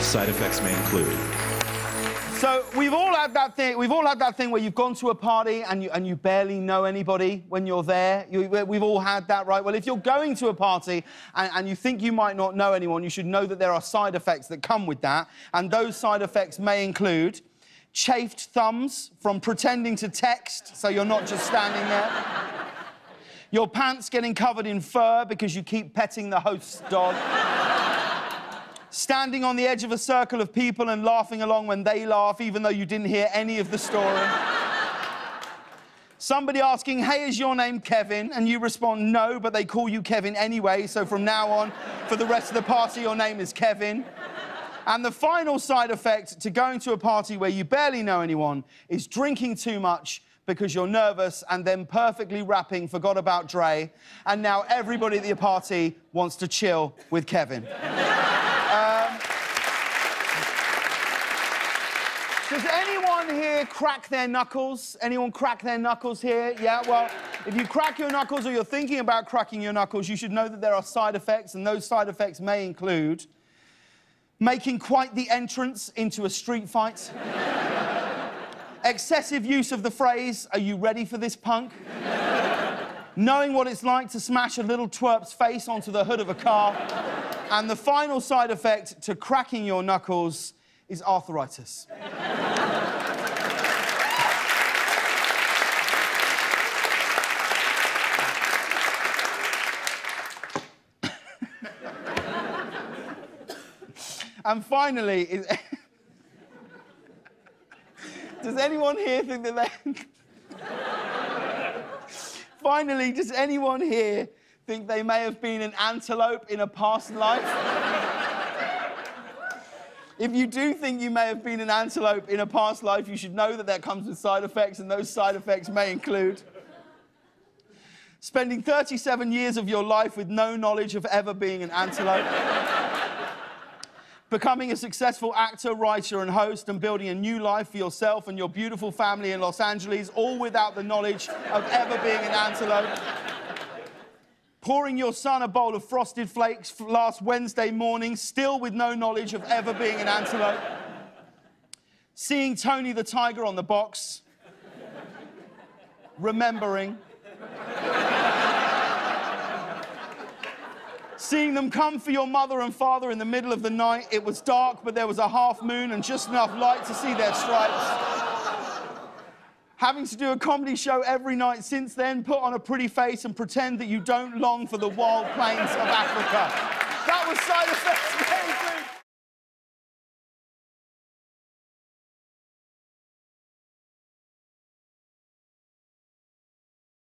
Side effects may include. So we've all had that thing. We've all had that thing where you've gone to a party and you barely know anybody when you're there. We've all had that, right? Well, if you're going to a party and you think you might not know anyone, you should know that there are side effects that come with that, and those side effects may include chafed thumbs from pretending to text, so you're not just standing there. Your pants getting covered in fur because you keep petting the host's dog. Standing on the edge of a circle of people and laughing along when they laugh, even though you didn't hear any of the story. Somebody asking, hey, is your name Kevin? And you respond, no, but they call you Kevin anyway, so from now on, for the rest of the party, your name is Kevin. And the final side effect to going to a party where you barely know anyone is drinking too much because you're nervous and then perfectly rapping Forgot About Dre, and now everybody at the party wants to chill with Kevin. Does anyone here crack their knuckles? Anyone crack their knuckles here? Yeah, well, if you crack your knuckles or you're thinking about cracking your knuckles, you should know that there are side effects, and those side effects may include making quite the entrance into a street fight, excessive use of the phrase, are you ready for this, punk? Knowing what it's like to smash a little twerp's face onto the hood of a car, and the final side effect to cracking your knuckles is arthritis. And finally, does anyone here think that they... Finally, does anyone here think they may have been an antelope in a past life? If you do think you may have been an antelope in a past life, you should know that that comes with side effects, and those side effects may include spending 37 years of your life with no knowledge of ever being an antelope, becoming a successful actor, writer, and host, and building a new life for yourself and your beautiful family in Los Angeles, all without the knowledge of ever being an antelope. Pouring your son a bowl of Frosted Flakes last Wednesday morning, still with no knowledge of ever being an antelope. Seeing Tony the Tiger on the box. Remembering. Seeing them come for your mother and father in the middle of the night. It was dark, but there was a half moon and just enough light to see their stripes. Having to do a comedy show every night since then, put on a pretty face and pretend that you don't long for the wild plains of Africa. That was side effects.